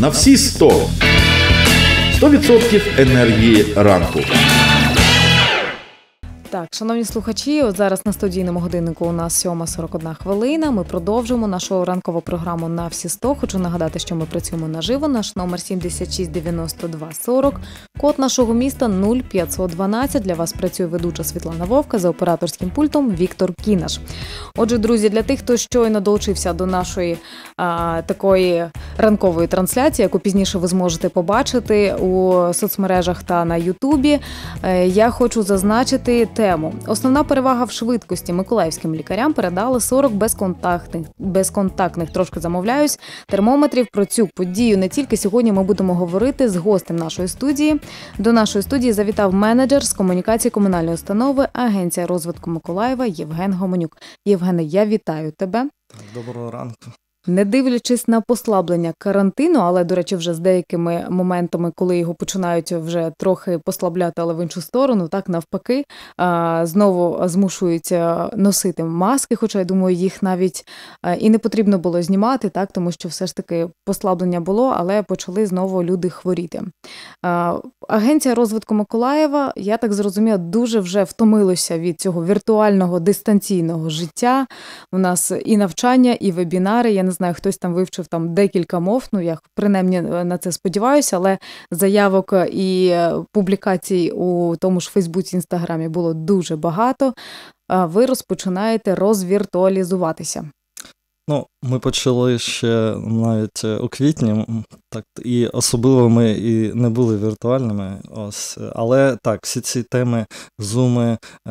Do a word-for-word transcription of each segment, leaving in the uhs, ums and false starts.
На всі сто. сто відсотків енергії ранку. Так, шановні слухачі, от зараз на студійному годиннику у нас сьома сорок одна хвилина. Ми продовжуємо нашу ранкову програму «На всі сто». Хочу нагадати, що ми працюємо наживо. Наш номер сім шість дев'ять два сорок, код нашого міста нуль п'ятсот дванадцять. Для вас працює ведуча Світлана Вовка, за операторським пультом Віктор Кінаш. Отже, друзі, для тих, хто щойно долучився до нашої а, такої ранкової трансляції, яку пізніше ви зможете побачити у соцмережах та на Ютубі, я хочу зазначити тему. Основна перевага в швидкості миколаївським лікарям передали сорок безконтактних, безконтактних, трошки замовляюсь, термометрів. Про цю подію не тільки сьогодні ми будемо говорити з гостем нашої студії. До нашої студії завітав менеджер з комунікації комунальної установи «Агенція розвитку Миколаєва» Євген Гомонюк. Євгене, я вітаю тебе. Доброго ранку. Не дивлячись на послаблення карантину, але, до речі, вже з деякими моментами, коли його починають вже трохи послабляти, але в іншу сторону, так, навпаки, знову змушують носити маски, хоча, я думаю, їх навіть і не потрібно було знімати, так, тому що все ж таки послаблення було, але почали знову люди хворіти. Агенція розвитку Миколаєва, я так зрозуміла, дуже вже втомилася від цього віртуального дистанційного життя. У нас і навчання, і вебінари, я не знаю, хтось там вивчив там декілька мов, ну я принаймні на це сподіваюся, але заявок і публікацій у тому ж Фейсбуці, Інстаграмі було дуже багато. Ви розпочинаєте розвіртуалізуватися. Ну, ми почали ще навіть у квітні, так, і особливо ми і не були віртуальними, ось. Але так, всі ці теми, зуми, е,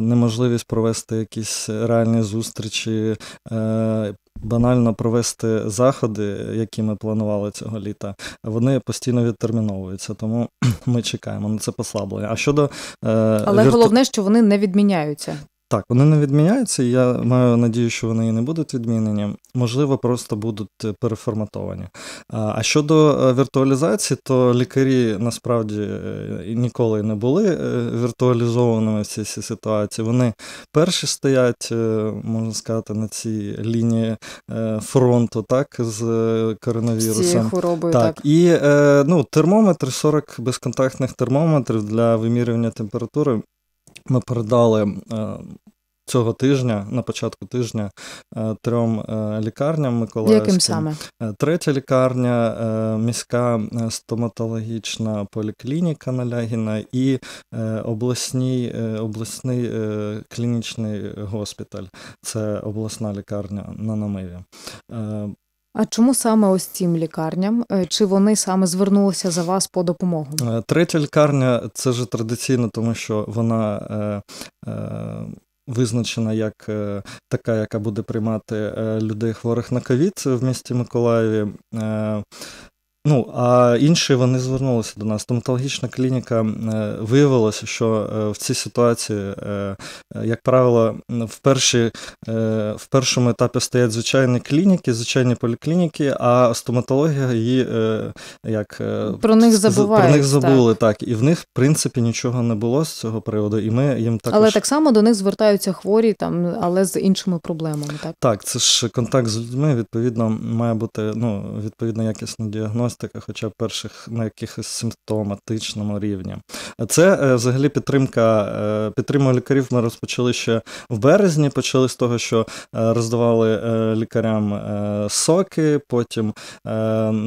неможливість провести якісь реальні зустрічі, е, банально провести заходи, які ми планували цього літа, вони постійно відтерміновуються, тому ми чекаємо на це послаблення. А щодо, е, Але вірту... головне, що вони не відміняються. Так, вони не відміняються, і я маю надію, що вони і не будуть відмінені. Можливо, просто будуть переформатовані. А щодо віртуалізації, то лікарі насправді ніколи не були віртуалізованими в цій ситуації. Вони перші стоять, можна сказати, на цій лінії фронту, так, з коронавірусом. З цією хворобою, так. так. І ну, термометри, сорок безконтактних термометрів для вимірювання температури ми передали цього тижня, на початку тижня, трьом лікарням миколаївським. Яким саме? Третя лікарня, міська стоматологічна поліклініка на Лягіна і обласні, обласний клінічний госпіталь. Це обласна лікарня на Намиві. А чому саме ось цим лікарням? Чи вони саме звернулися за вас по допомогу? Третя лікарня – це вже традиційно, тому що вона е, е, визначена як е, така, яка буде приймати людей, хворих на ковід в місті Миколаєві. Е, Ну, а інші вони звернулися до нас. Стоматологічна клініка е, виявилося, що е, в цій ситуації, е, як правило, в, перші, е, в першому етапі стоять звичайні клініки, звичайні поліклініки, а стоматологія її е, як... Е, про них забувають. Про них забули, так. так. І в них, в принципі, нічого не було з цього приводу. І ми їм також... Але так само до них звертаються хворі, там, але з іншими проблемами, так? Так, це ж контакт з людьми, відповідно, має бути, ну, відповідно, якісна діагностика, хоча б перших на якихось симптоматичному рівні. Це взагалі підтримка, підтримку лікарів ми розпочали ще в березні, почали з того, що роздавали лікарям соки, потім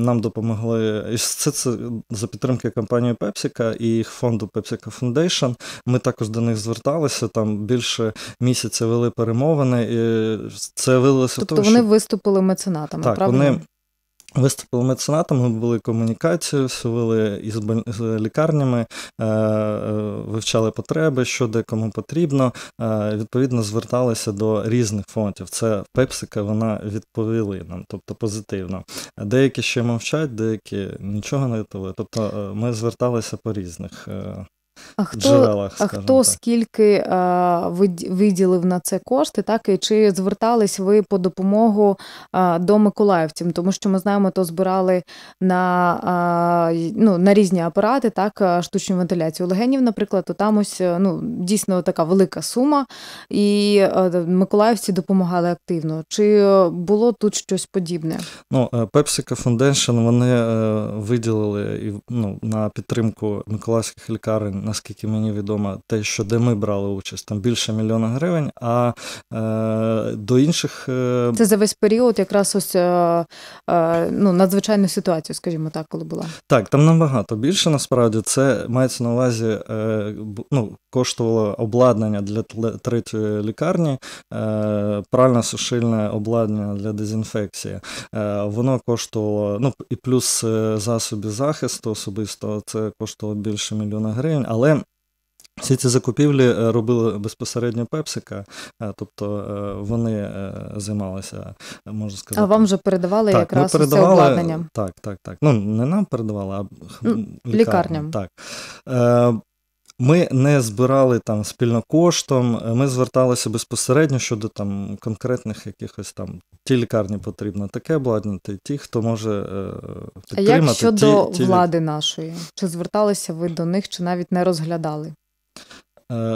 нам допомогли, і це, це за підтримки компанії «ПепсіКо» і їх фонду «ПепсіКо Фаундейшн», ми також до них зверталися, там більше місяця вели перемовини, і це вилилося тобто в тому, що... Тобто вони виступили меценатами, так, правильно? Вони... Виступили меценатами, були комунікацію, вели із лікарнями, вивчали потреби, що де кому потрібно, відповідно зверталися до різних фондів. Це «ПепсіКо», вона відповіли нам, тобто позитивно. Деякі ще мовчать, деякі нічого не готували. Тобто ми зверталися по різних А хто, джерелах, а хто так. скільки а, виділив на це кошти, так, і чи звертались ви по допомогу а, до миколаївців? Тому що ми знаємо, то збирали на, а, ну, на різні апарати, так, штучну вентиляцію легенів, наприклад, то там ось, ну, дійсно така велика сума, і а, миколаївці допомагали активно. Чи було тут щось подібне? Ну, ПепсіКо Фаундейшн, вони виділили, ну, на підтримку миколаївських лікарень, наскільки мені відомо, те, що де ми брали участь, там більше мільйона гривень, а е, до інших... Е... Це за весь період якраз ось е, е, ну, надзвичайну ситуацію, скажімо так, коли була. Так, там набагато більше, насправді, це мається на увазі, е, ну, коштувало обладнання для третьої лікарні, е, прально-сушильне обладнання для дезінфекції. Е, воно коштувало, ну, і плюс засоби захисту особисто, це коштувало більше мільйона гривень, але всі ці закупівлі робили безпосередньо ПепсіКо, тобто вони займалися, можна сказати. А вам вже передавали так, якраз передавали, все обладнання? Так, так, так. Ну, не нам передавали, а лікарням. Так. Ми не збирали там спільно коштом, ми зверталися безпосередньо щодо там конкретних якихось там, ті лікарні потрібно таке обладнати, ті, хто може підтримати. А як щодо ті, ті... влади нашої? Чи зверталися ви до них, чи навіть не розглядали?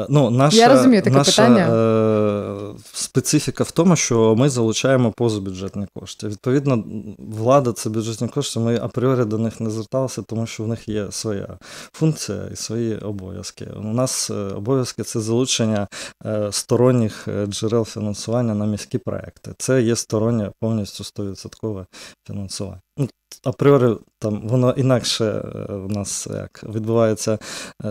Ну, наша, Я розумію таке наша, питання. Е, специфіка в тому, що ми залучаємо позабюджетні кошти. Відповідно, влада – це бюджетні кошти, ми апріорі до них не зверталися, тому що в них є своя функція і свої обов'язки. У нас обов'язки – це залучення сторонніх джерел фінансування на міські проекти. Це є стороннє повністю сто відсотків фінансування. Апріорі там воно інакше в нас як відбувається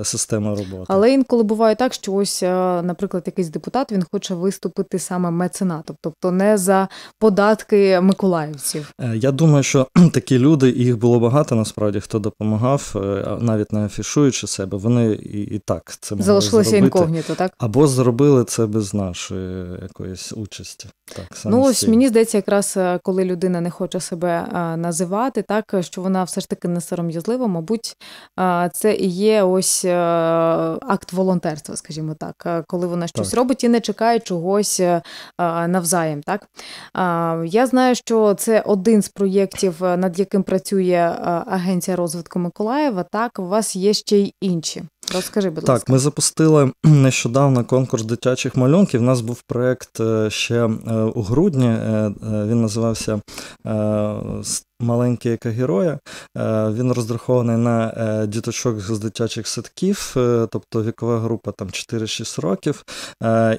система роботи. Але інколи буває так, що ось, наприклад, якийсь депутат, він хоче виступити саме меценатом, тобто не за податки миколаївців. Я думаю, що такі люди, і їх було багато насправді, хто допомагав, навіть не афішуючи себе, вони і, і так це могли залишилися зробити. Інкогніто, так? Або зробили це без нашої якоїсь участі. Так, ну ось, всі. Мені здається, якраз коли людина не хоче себе називати, так, що вона все ж таки не сором'язлива, мабуть, це і є ось акт волонтерства, скажімо так, коли вона щось так. робить і не чекає чогось навзаєм. Так? Я знаю, що це один з проєктів, над яким працює Агенція розвитку Миколаєва, так, у вас є ще й інші. Розкажи, будь ласка. Так, ми запустили нещодавно конкурс дитячих малюнків. У нас був проєкт ще у грудні, він називався «Маленькі екогерої». Він розрахований на діточок з дитячих садків, тобто вікова група там чотири-шість років.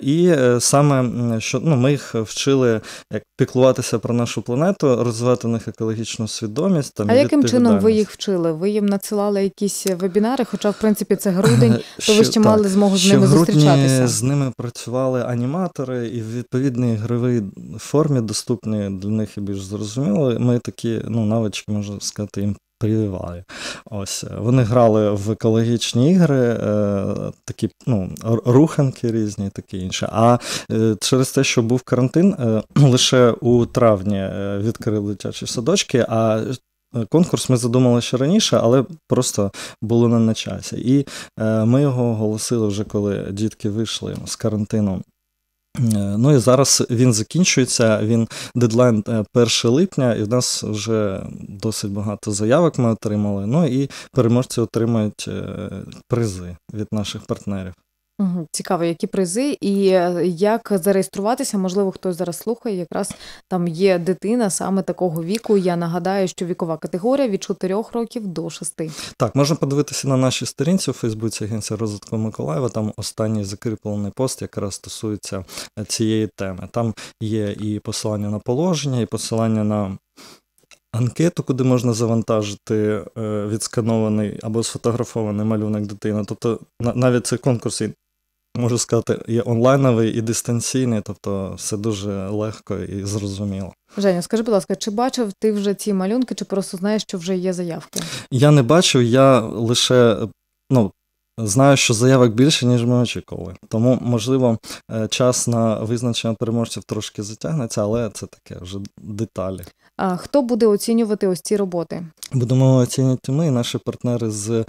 І саме, що, ну, ми їх вчили як піклуватися про нашу планету, розвивати в них екологічну свідомість. Там, а яким чином ви їх вчили? Ви їм надсилали якісь вебінари, хоча, в принципі, це грудень, то ви ще так, мали змогу з ними зустрічатися. З ними працювали аніматори, і в відповідній ігровій формі, доступні для них і більш зрозуміло, ми такі, ну, навички, можна сказати, їм прививали. Ось. Вони грали в екологічні ігри, е, такі, ну, руханки різні, таке інше. А е, через те, що був карантин, е, лише у травні відкрили дитячі садочки, а конкурс ми задумали ще раніше, але просто було не на часі. І е, ми його оголосили вже, коли дітки вийшли з карантину. Ну і зараз він закінчується, він дедлайн перше липня, і в нас вже досить багато заявок ми отримали, ну і переможці отримають призи від наших партнерів. Цікаво, які призи і як зареєструватися, можливо, хтось зараз слухає, якраз там є дитина саме такого віку, я нагадаю, що вікова категорія від чотирьох років до шести. Так, можна подивитися на нашій сторінці у Фейсбуці Агенція розвитку Миколаєва, там останній закріплений пост якраз стосується цієї теми. Там є і посилання на положення, і посилання на анкету, куди можна завантажити відсканований або сфотографований малюнок дитини. Тобто навіть цей конкурс, можу сказати, є онлайновий і дистанційний, тобто все дуже легко і зрозуміло. Женя, скажи, будь ласка, чи бачив ти вже ці малюнки, чи просто знаєш, що вже є заявки? Я не бачив, я лише, ну, Знаю, що заявок більше, ніж ми очікували. Тому, можливо, час на визначення переможців трошки затягнеться, але це таке вже деталі. А хто буде оцінювати ось ці роботи? Будемо оцінювати ми, і наші партнери з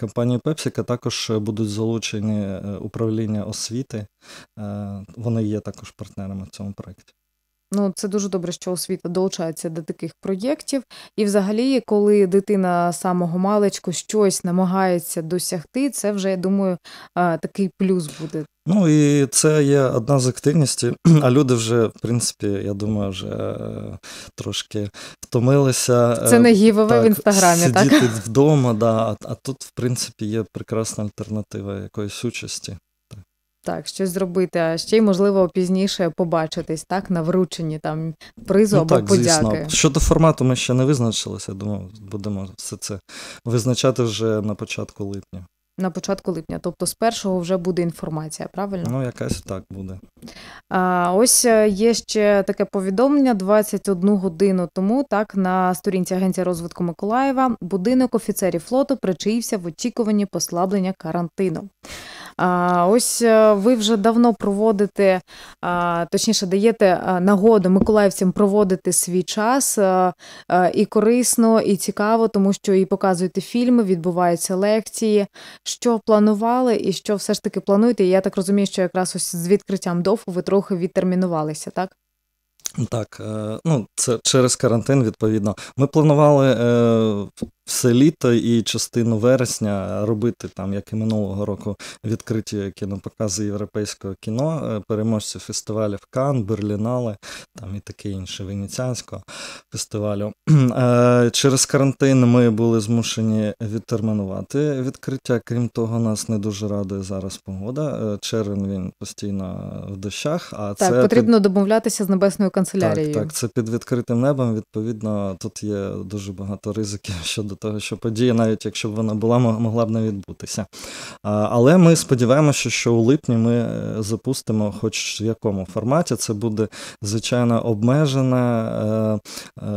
компанії «ПепсіКо» також будуть залучені управління освіти. Вони є також партнерами в цьому проєкті. Ну, це дуже добре, що освіта долучається до таких проєктів. І взагалі, коли дитина з самого маличку щось намагається досягти, це вже, я думаю, такий плюс буде. Ну, і це є одна з активностей, а люди вже, в принципі, я думаю, вже трошки втомилися. Це не ГІВВ в Інстаграмі, так? Сидіти вдома, да, а тут, в принципі, є прекрасна альтернатива якоїсь участі. Так, щось зробити, а ще й, можливо, пізніше побачитись, так, на врученні там призу ну, або так, подяки. Звісно. Щодо формату ми ще не визначилися, думаю, будемо все це визначати вже на початку липня. На початку липня, тобто з першого вже буде інформація, правильно? Ну, якась так буде. А, ось є ще таке повідомлення двадцять одну годину тому, так, на сторінці Агенції розвитку Миколаєва будинок офіцерів флоту причаївся в очікуванні послаблення карантину. А ось ви вже давно проводите, точніше даєте нагоду миколаївцям проводити свій час, і корисно, і цікаво, тому що і показуєте фільми, відбуваються лекції. Що планували і що все ж таки плануєте? Я так розумію, що якраз ось з відкриттям ДОФу ви трохи відтермінувалися, так? Так, ну це через карантин, відповідно. Ми планували все літо і частину вересня робити, там, як і минулого року, відкриті кінопокази європейського кіно, переможці фестивалів Кан, Берлінале, там і таке інше, Венеціанського фестивалю. Через карантин ми були змушені відтермінувати відкриття. Крім того, нас не дуже радує зараз погода. Червень він постійно в дощах. А так, це потрібно під... домовлятися з небесною канцелярією. Так, так, це під відкритим небом, відповідно, тут є дуже багато ризиків щодо того, що подія, навіть якщо б вона була, могла б не відбутися. Але ми сподіваємося, що у липні ми запустимо хоч в якому форматі. Це буде, звичайно, обмежена,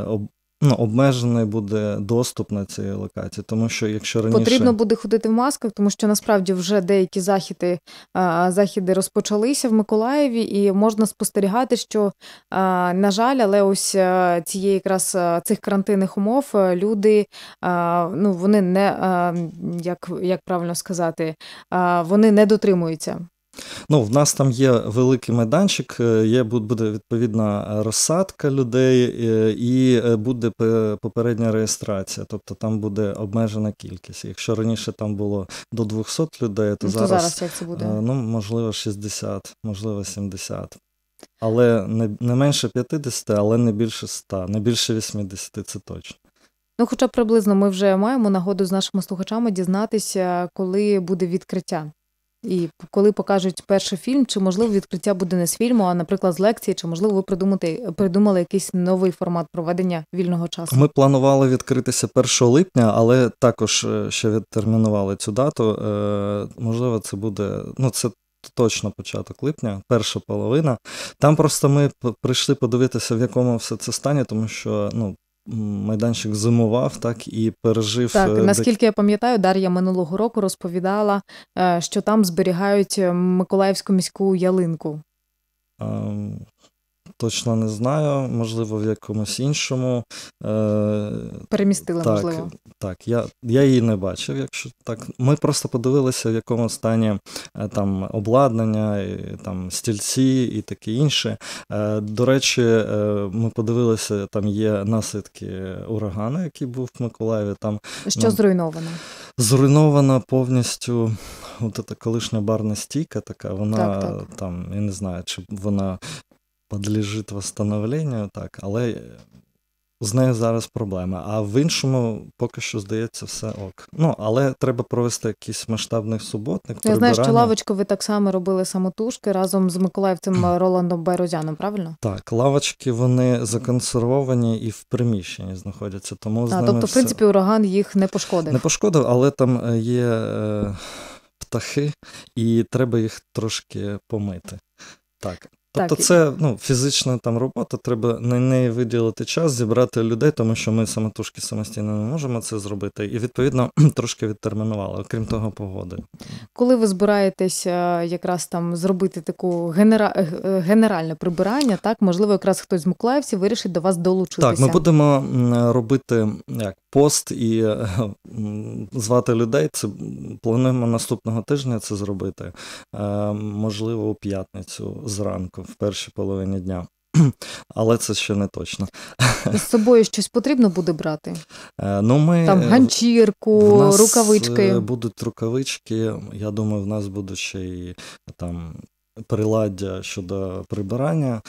об, ну, обмежений буде доступ на цій локації, тому що якщо раніше... Потрібно буде ходити в масках, тому що насправді вже деякі західи, західи розпочалися в Миколаєві, і можна спостерігати, що, на жаль, але ось цієї якраз цих карантинних умов люди, ну, вони не, як, як правильно сказати, вони не дотримуються. Ну, в нас там є великий майданчик, є, буде відповідна розсадка людей і буде попередня реєстрація, тобто там буде обмежена кількість. Якщо раніше там було до двісті людей, то, ну, то зараз, зараз як це буде? Ну, можливо шістдесят, можливо сімдесят. Але не, не менше п'ятдесят, але не більше ста, не більше вісімдесят, це точно. Ну, хоча приблизно ми вже маємо нагоду з нашими слухачами дізнатися, коли буде відкриття. І коли покажуть перший фільм, чи, можливо, відкриття буде не з фільму, а, наприклад, з лекції, чи, можливо, ви придумати, придумали якийсь новий формат проведення вільного часу? Ми планували відкритися першого липня, але також ще відтермінували цю дату. Можливо, це буде... Ну, це точно початок липня, перша половина. Там просто ми прийшли подивитися, в якому все це стані, тому що, ну, майданчик зимував, так, і пережив... Так, наскільки я пам'ятаю, Дар'я минулого року розповідала, що там зберігають Миколаївську міську ялинку. Точно не знаю, можливо, в якомусь іншому. Перемістили, так, можливо. Так, я, я її не бачив, якщо так. Ми просто подивилися, в якому стані там обладнання, і, там стільці і таке інше. До речі, ми подивилися, там є наслідки урагану, який був в Миколаєві. Там, що ну, зруйновано? Зруйнована повністю от ця колишня барна стійка така, вона так, так. там, я не знаю, чи вона... подлежить восстановленню, так, але з нею зараз проблема. А в іншому поки що, здається, все ок. Ну, але треба провести якийсь масштабний суботник, прибирання. Я знаю, що лавочку ви так само робили самотужки разом з миколаївцем Роландом Байрозяном, правильно? Так, лавочки, вони законсервовані і в приміщенні знаходяться. Тому з а, тобто, все... в принципі, ураган їх не пошкодив? Не пошкодив, але там є е, птахи, і треба їх трошки помити. Так. Тобто так. Це ну, фізична там робота, треба на неї виділити час, зібрати людей, тому що ми самотужки самостійно не можемо це зробити. І, відповідно, трошки відтермінували, окрім того, погоди. Коли ви збираєтесь якраз там зробити таку генера... генеральне прибирання, так, можливо, якраз хтось з миколаївців вирішить до вас долучитися? Так, ми будемо робити як пост і звати людей. Це плануємо наступного тижня це зробити, можливо, у п'ятницю зранку. В першій половині дня. Але це ще не точно. З собою щось потрібно буде брати? Ну, ми... Там ганчірку, в нас рукавички. Будуть рукавички. Я думаю, в нас будуть ще і там приладдя щодо прибирання.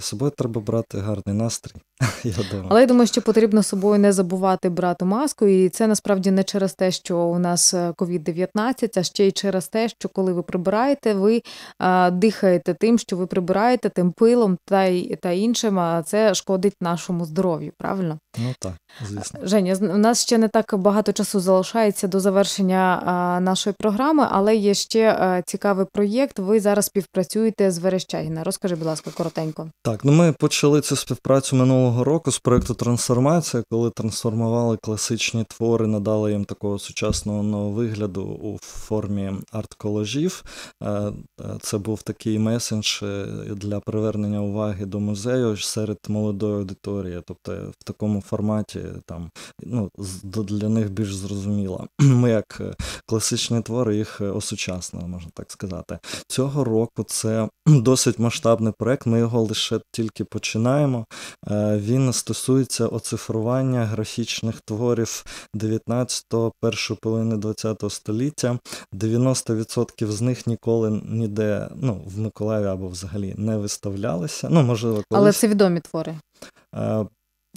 З собою треба брати гарний настрій. Я думаю. Але я думаю, що потрібно з собою не забувати брати маску, і це насправді не через те, що у нас ковід дев'ятнадцять, а ще й через те, що коли ви прибираєте, ви а, дихаєте тим, що ви прибираєте, тим пилом та, й, та іншим, а це шкодить нашому здоров'ю, правильно? Ну так, звісно. Женя, у нас ще не так багато часу залишається до завершення а, нашої програми, але є ще а, цікавий проєкт. Ви зараз співпрацюєте з Верещагіна. Розкажи, будь ласка, коротенько. Так, ну ми почали цю співпрацю минулого року з проєкту «Трансформація», коли трансформували класичні твори, надали їм такого сучасного вигляду у формі арт-колажів. Це був такий меседж для привернення уваги до музею серед молодої аудиторії, тобто в такому форматі там, ну, для них більш зрозуміло. Ми як класичні твори їх осучаснили, можна так сказати. Цього року це досить масштабний проєкт, ми його лише тільки починаємо. Він стосується оцифрування графічних творів дев'ятнадцятого, першої половини ХХ століття. дев'яносто відсотків з них ніколи ніде, ну, в Миколаєві або взагалі не виставлялися. Ну, можливо, колись. Але це відомі твори?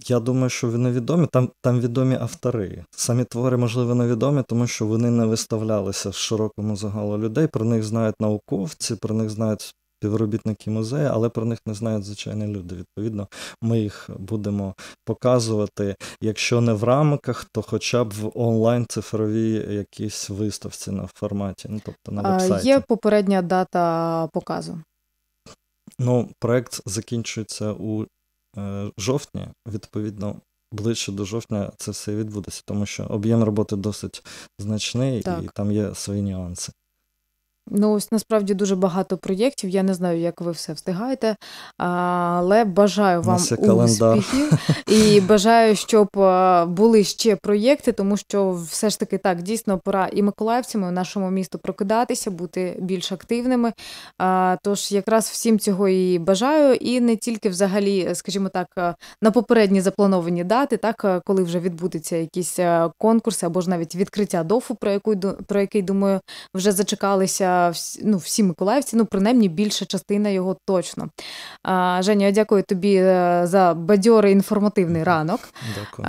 Я думаю, що вони відомі. Там, там відомі автори. Самі твори, можливо, невідомі, тому що вони не виставлялися широкому загалу людей. Про них знають науковці, про них знають співробітники музею, але про них не знають звичайні люди. Відповідно, ми їх будемо показувати, якщо не в рамках, то хоча б в онлайн-цифровій якійсь виставці на форматі, ну, тобто на вебсайті. Є попередня дата показу? Ну, проєкт закінчується у жовтні, відповідно, ближче до жовтня це все відбудеться, тому що об'єм роботи досить значний, так, і там є свої нюанси. Ну, ось насправді дуже багато проєктів, я не знаю, як ви все встигаєте, але бажаю вам успіхів і бажаю, щоб були ще проєкти, тому що все ж таки так, дійсно, пора і миколаївцям, і в нашому місту прокидатися, бути більш активними, тож якраз всім цього і бажаю, і не тільки взагалі, скажімо так, на попередні заплановані дати, так, коли вже відбудуться якісь конкурси або ж навіть відкриття ДОФу, про, яку, про який, думаю, вже зачекалися, ну, всі миколаївці, ну, принаймні, більша частина його точно. Женя, я дякую тобі за бадьорий інформативний ранок. Дякую.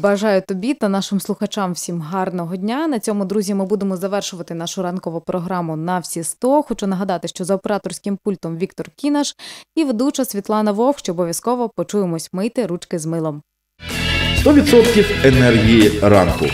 Бажаю тобі та нашим слухачам всім гарного дня. На цьому, друзі, ми будемо завершувати нашу ранкову програму «На всі сто». Хочу нагадати, що за операторським пультом Віктор Кінаш і ведуча Світлана Вовк, що обов'язково почуємось. Мийте ручки з милом. сто відсотків енергії ранку.